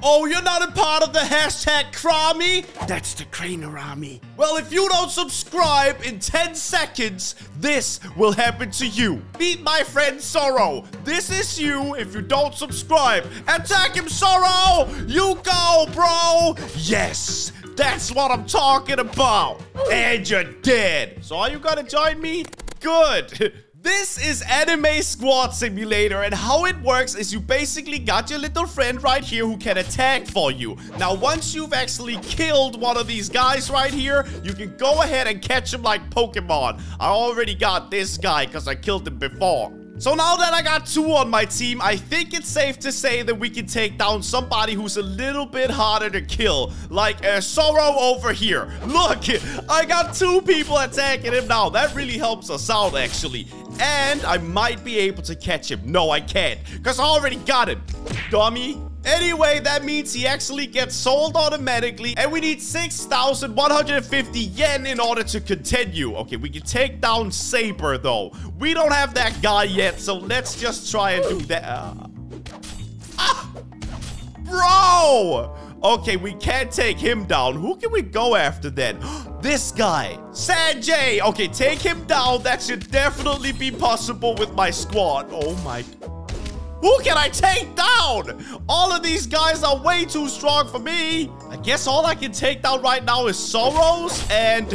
Oh, you're not a part of the hashtag Crami? That's the Crainer Army. Well, if you don't subscribe in 10 seconds, this will happen to you. Meet my friend Zoro. This is you if you don't subscribe. Attack him, Zoro! You go, bro! Yes, that's what I'm talking about. And you're dead. So are you gonna join me? Good. This is Anime Squad Simulator, and how it works is you basically got your little friend right here who can attack for you. Now, once you've actually killed one of these guys right here, you can go ahead and catch him like Pokemon. I already got this guy because I killed him before. So now that I got two on my team, I think it's safe to say that we can take down somebody who's a little bit harder to kill. Like Zoro over here. Look, I got two people attacking him now. That really helps us out, actually. And I might be able to catch him. No, I can't, because I already got him. Dummy. Anyway, that means he actually gets sold automatically, and we need 6,150 yen in order to continue. Okay, we can take down Saber, though. We don't have that guy yet, so let's just try and do that. Ah! Bro! Okay, we can't take him down. Who can we go after then? This guy, Sanjay. Okay, take him down. That should definitely be possible with my squad. Oh my... Who can I take down? All of these guys are way too strong for me. I guess all I can take down right now is Soros and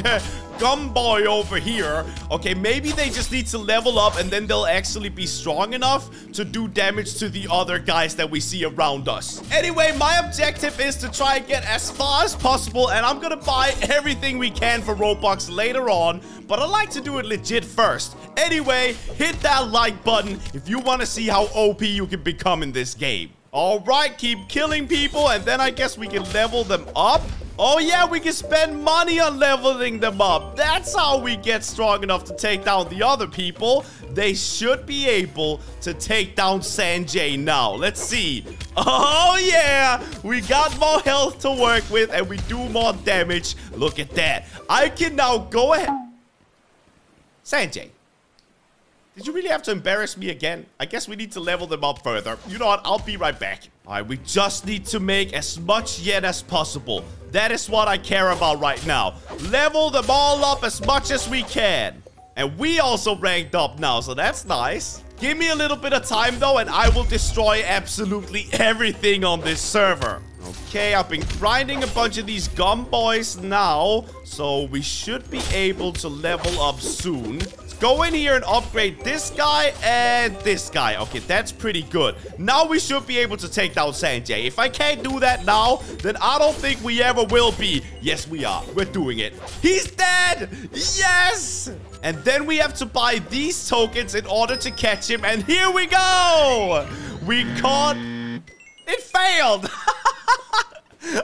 Gumboy over here. Okay, maybe they just need to level up, and then they'll actually be strong enough to do damage to the other guys that we see around us. Anyway, my objective is to try and get as far as possible, and I'm gonna buy everything we can for Robux later on, but I like to do it legit first. Anyway, hit that like button if you want to see how OP you can become in this game. All right, keep killing people, and then I guess we can level them up. Oh yeah, we can spend money on leveling them up. That's how we get strong enough to take down the other people. They should be able to take down Sanjay now. Let's see. Oh yeah, we got more health to work with, and we do more damage. Look at that. I can now go ahead. Sanjay, did you really have to embarrass me again? I guess we need to level them up further. You know what? I'll be right back. All right, we just need to make as much yen as possible. That is what I care about right now. Level them all up as much as we can. And we also ranked up now, so that's nice. Give me a little bit of time, though, and I will destroy absolutely everything on this server. Okay, I've been grinding a bunch of these Gumboys now, so we should be able to level up soon. Go in here and upgrade this guy and this guy. Okay, that's pretty good. Now we should be able to take down Sanjay. If I can't do that now, then I don't think we ever will be. Yes, we are. We're doing it. He's dead! Yes! And then we have to buy these tokens in order to catch him. And here we go! We caught... It failed!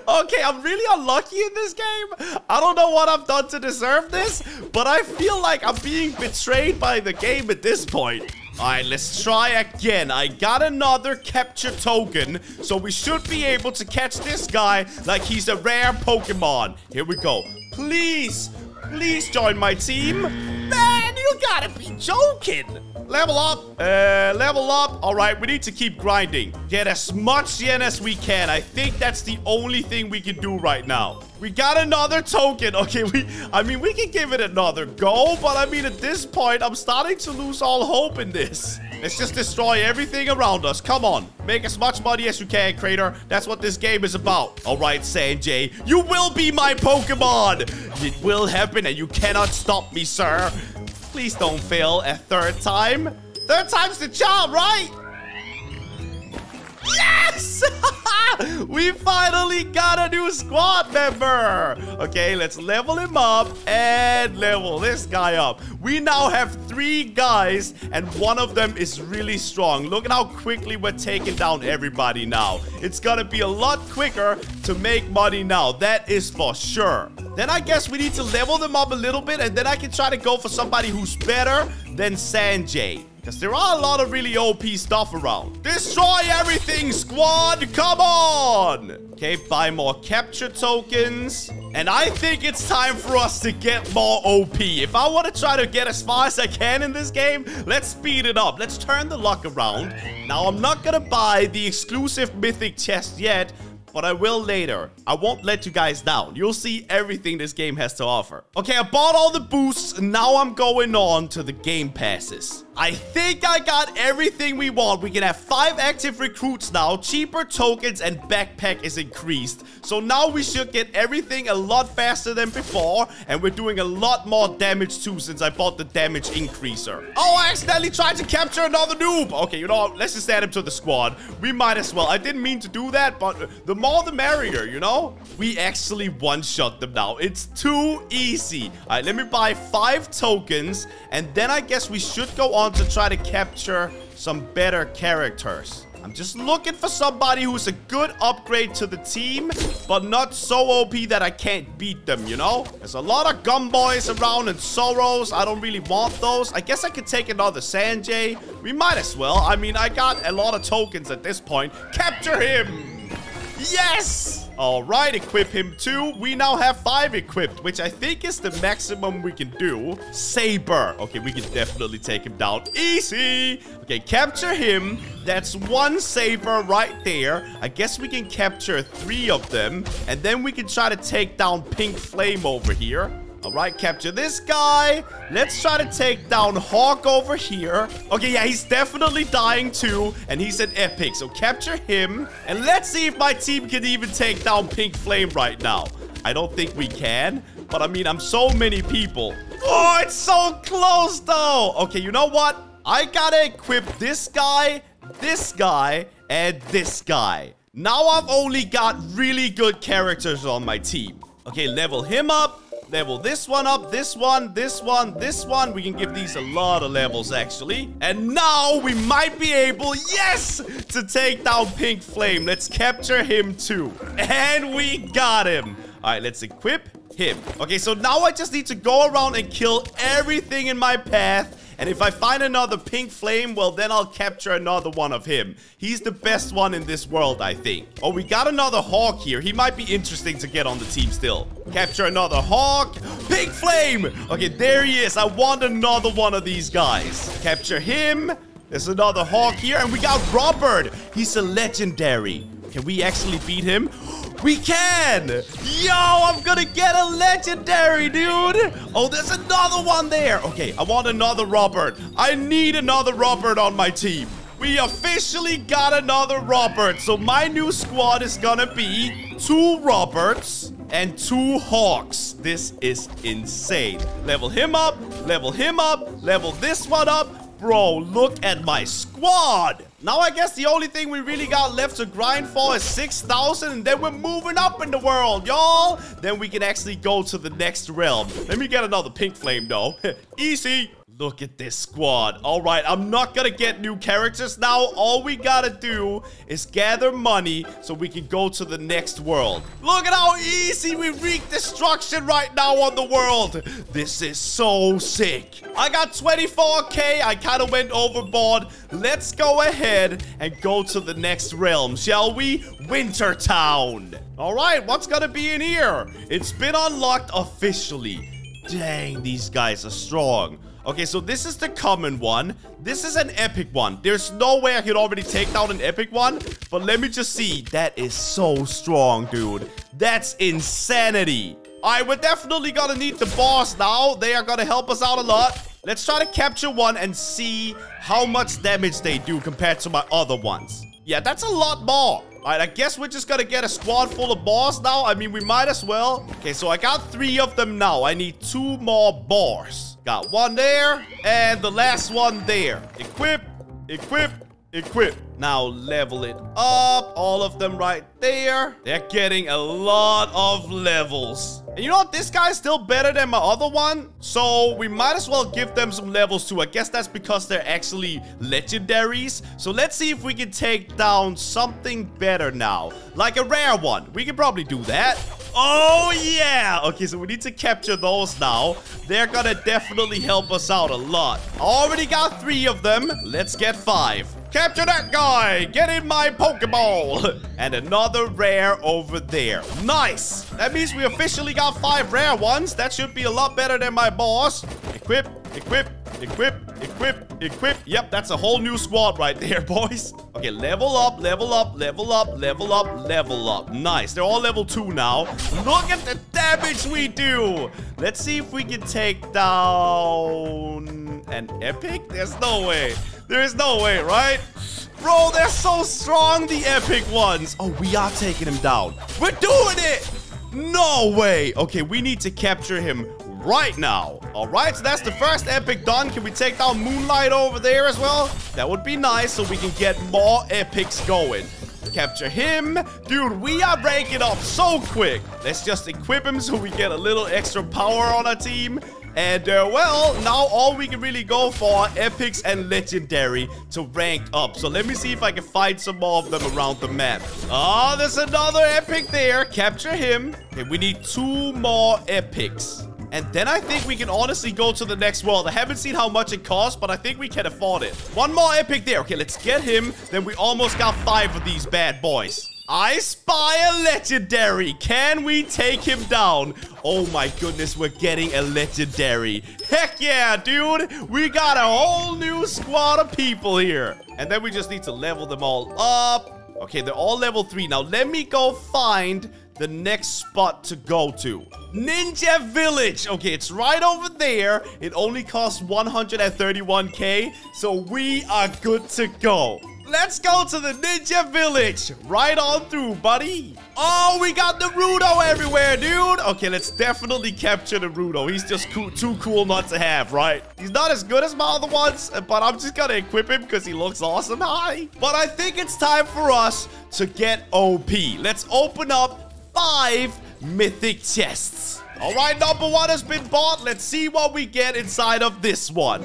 Okay, I'm really unlucky in this game. I don't know what I've done to deserve this, but I feel like I'm being betrayed by the game at this point. All right, let's try again. I got another capture token, so we should be able to catch this guy like he's a rare Pokemon. Here we go. Please, please join my team. Man, you gotta be joking. Level up. Level up. All right, we need to keep grinding. Get as much yen as we can. I think that's the only thing we can do right now. We got another token. Okay, I mean, we can give it another go, but I mean, at this point, I'm starting to lose all hope in this. Let's just destroy everything around us. Come on. Make as much money as you can, Crainer. That's what this game is about. All right, Sanjay. You will be my Pokemon. It will happen, and you cannot stop me, sir. Please don't fail a third time. Third time's the charm, right? Yes! We finally got a new squad member. Okay, let's level him up and level this guy up. We now have three guys, and one of them is really strong. Look at how quickly we're taking down everybody now. It's gonna be a lot quicker to make money now. That is for sure. Then I guess we need to level them up a little bit, and then I can try to go for somebody who's better than Sanjay. Because there are a lot of really OP stuff around. Destroy everything, squad! Come on! Okay, buy more capture tokens. And I think it's time for us to get more OP. If I want to try to get as far as I can in this game, let's speed it up. Let's turn the luck around. Now, I'm not going to buy the exclusive mythic chest yet, but I will later. I won't let you guys down. You'll see everything this game has to offer. Okay, I bought all the boosts, and now I'm going on to the game passes. I think I got everything we want. We can have 5 active recruits now, cheaper tokens, and backpack is increased. So now we should get everything a lot faster than before, and we're doing a lot more damage too since I bought the damage increaser. Oh, I accidentally tried to capture another noob. Okay, you know what? Let's just add him to the squad. We might as well. I didn't mean to do that, but the more the merrier, you know? We actually one-shot them now. It's too easy. All right, let me buy 5 tokens, and then I guess we should go on to try to capture some better characters. I'm just looking for somebody who's a good upgrade to the team, but not so OP that I can't beat them, you know? There's a lot of Gumboys around and Soros. I don't really want those. I guess I could take another Sanjay. We might as well. I mean, I got a lot of tokens at this point. Capture him! Yes! All right, equip him too. We now have 5 equipped, which I think is the maximum we can do. Saber. Okay, we can definitely take him down. Easy. Okay, capture him. That's 1 Saber right there. I guess we can capture 3 of them. And then we can try to take down Pink Flame over here. All right, capture this guy. Let's try to take down Hawk over here. Okay, yeah, he's definitely dying too. And he's an epic, so capture him. And let's see if my team can even take down Pink Flame right now. I don't think we can. But I mean, I'm so many people. Oh, it's so close though. Okay, you know what? I gotta equip this guy, and this guy. Now I've only got really good characters on my team. Okay, level him up. Level this one up, this one, this one, this one. We can give these a lot of levels, actually. And now we might be able, yes, to take down Pink Flame. Let's capture him too. And we got him. All right, let's equip him. Okay, so now I just need to go around and kill everything in my path. And if I find another Pink Flame, well, then I'll capture another one of him. He's the best one in this world, I think. Oh, we got another Hawk here. He might be interesting to get on the team still. Capture another Hawk. Pink Flame! Okay, there he is. I want another one of these guys. Capture him. There's another Hawk here. And we got Robert. He's a legendary. Can we actually beat him? We can! Yo, I'm gonna get a legendary, dude! Oh, there's another one there! Okay, I want another Robert. I need another Robert on my team. We officially got another Robert. So my new squad is gonna be 2 Roberts and 2 Hawks. This is insane. Level him up, level him up, level this one up. Bro, look at my squad! Now I guess the only thing we really got left to grind for is 6,000, and then we're moving up in the world, y'all. Then we can actually go to the next realm. Let me get another Pink Flame, though. Easy. Look at this squad. All right, I'm not gonna get new characters now. All we gotta do is gather money so we can go to the next world. Look at how easy we wreak destruction right now on the world. This is so sick. I got 24K. I kind of went overboard. Let's go ahead and go to the next realm, shall we? Winter Town. All right, what's gonna be in here? It's been unlocked officially. Dang, these guys are strong. Okay, so this is the common one. This is an epic one. There's no way I could already take down an epic one. But let me just see. That is so strong, dude. That's insanity. All right, we're definitely gonna need the boss now. They are gonna help us out a lot. Let's try to capture one and see how much damage they do compared to my other ones. Yeah, that's a lot more. All right, I guess we're just gonna get a squad full of boss now. I mean, we might as well. Okay, so I got 3 of them now. I need 2 more boss. Got 1 there, and the last one there. Equip, equip, equip. Now level it up. All of them right there. They're getting a lot of levels. And you know what? This guy's still better than my other one. So we might as well give them some levels too. I guess that's because they're actually legendaries. So let's see if we can take down something better now. Like a rare one. We can probably do that. Oh, yeah. Okay, so we need to capture those now. They're gonna definitely help us out a lot. Already got 3 of them. Let's get 5. Capture that guy. Get in my Pokeball. And another rare over there. Nice. That means we officially got 5 rare ones. That should be a lot better than my boss. Equip, equip, equip. Equip. Yep, that's a whole new squad right there, boys. Okay, level up. Nice. They're all level 2 now. Look at the damage we do. Let's see if we can take down an epic. There's no way. There is no way, right? Bro, they're so strong, the epic ones. Oh, we are taking him down. We're doing it. No way. Okay, we need to capture him right now. All right, so that's the first epic done. Can we take down Moonlight over there as well? That would be nice, so we can get more epics going. Capture him. Dude, we are ranking up so quick. Let's just equip him so we get a little extra power on our team. And, well, now all we can really go for are epics and legendary to rank up. So let me see if I can find some more of them around the map. Oh, there's another epic there. Capture him. Okay, we need 2 more epics. And then I think we can honestly go to the next world. I haven't seen how much it costs, but I think we can afford it. 1 more epic there. Okay, let's get him. Then we almost got 5 of these bad boys. I spy a legendary. Can we take him down? Oh my goodness, we're getting a legendary. Heck yeah, dude. We got a whole new squad of people here. And then we just need to level them all up. Okay, they're all level 3. Now, let me go find the next spot to go to. Ninja Village. Okay, it's right over there. It only costs 131k, so we are good to go. Let's go to the Ninja Village. Right on through, buddy. Oh, we got Naruto everywhere, dude. Okay, let's definitely capture Naruto. He's just too cool not to have, right? He's not as good as my other ones, but I'm just gonna equip him because he looks awesome. Hi. But I think it's time for us to get OP. Let's open up 5 mythic chests. All right, number 1 has been bought. Let's see what we get inside of this one.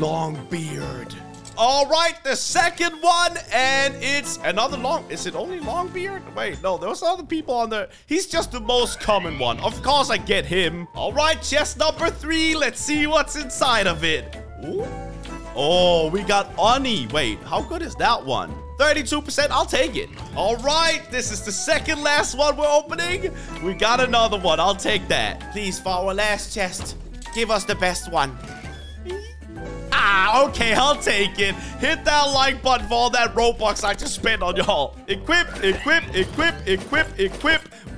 Longbeard. All right, the second one, and it's another long... Is it only Longbeard? Wait, no, there was other people on there. He's just the most common one. Of course I get him. All right, chest number 3. Let's see what's inside of it. Ooh. Oh, we got Oni. Wait, how good is that one? 32%, I'll take it. All right, this is the second last one we're opening. We got another one, I'll take that. Please, for our last chest, give us the best one. Ah, okay, I'll take it. Hit that like button for all that Robux I just spent on y'all. Equip.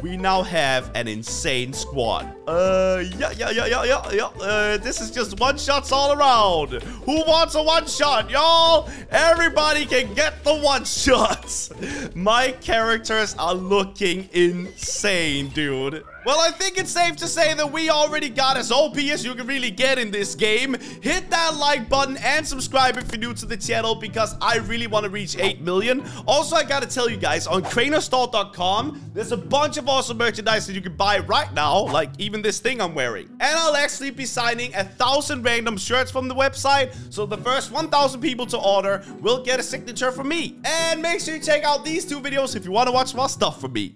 We now have an insane squad. This is just one-shots all around. Who wants a one-shot, y'all? Everybody can get the one-shots. My characters are looking insane, dude. Well, I think it's safe to say that we already got as OP as you can really get in this game. Hit that like button and subscribe if you're new to the channel because I really want to reach 8 million. Also, I gotta tell you guys, on crainerstore.com, there's a bunch of awesome merchandise that you can buy right now, like even this thing I'm wearing. And I'll actually be signing 1,000 random shirts from the website, so the first 1,000 people to order will get a signature from me. And make sure you check out these 2 videos if you want to watch more stuff from me.